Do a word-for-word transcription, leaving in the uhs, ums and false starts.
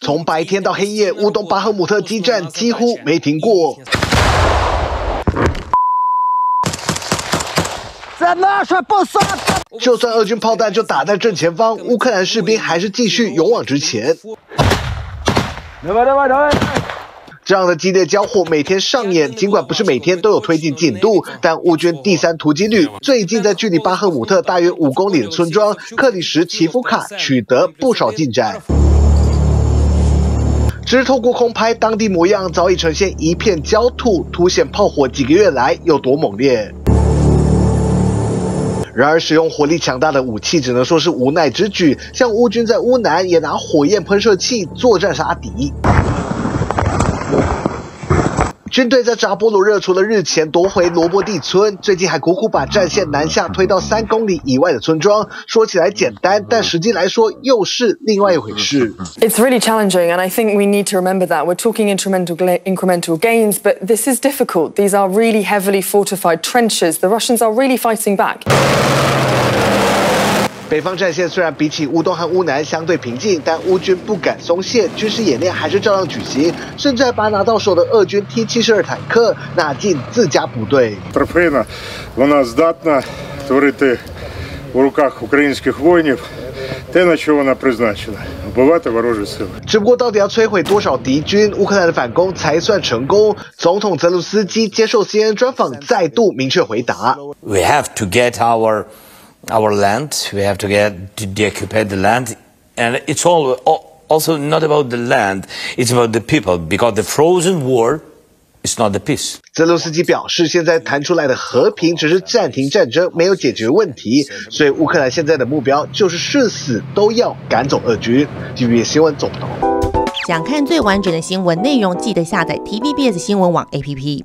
从白天到黑夜，乌东巴赫姆特激战几乎没停过。 就算俄军炮弹就打在正前方，乌克兰士兵还是继续勇往直前。这样的激烈交火每天上演，尽管不是每天都有推进进度，但乌军第三突击旅最近在距离巴赫姆特大约五公里的村庄克里什奇夫卡取得不少进展。 只是透过空拍，当地模样早已呈现一片焦土，凸显炮火几个月来有多猛烈。然而，使用火力强大的武器只能说是无奈之举。像乌军在乌南也拿火焰喷射器作战杀敌。军队在扎波罗热除了日前夺回罗波地村，最近还苦苦把战线南下推到三公里以外的村庄。说起来简单，但实际来说又是另外一回事。It's really challenging, and I think we need to remember that we're talking incremental incremental gains, but this is difficult. These are really heavily fortified trenches. The Russians are really fighting back. 北方战线虽然比起乌东和乌南相对平静，但乌军不敢松懈，军事演练还是照样举行，甚至还把拿到手的俄军 T 七十二 坦克纳进自家部队。Трофейна вона здатна творити в руках українських воїнів те, на що вона призначена. 只不过，到底要摧毁多少敌军，乌克兰的反攻才算成功？总统泽连斯基接受 C N N 专访，再度明确回答 ：We have to get our Our land, we have to get to deoccupy the land, and it's all also not about the land, it's about the people, because the frozen war is not the peace. 泽连斯基表示，现在谈出来的和平只是暂停战争，没有解决问题，所以乌克兰现在的目标就是誓死都要赶走俄军。T V B S 新闻总统。想看最完整的新闻内容，记得下载 T V B S 新闻网 A P P。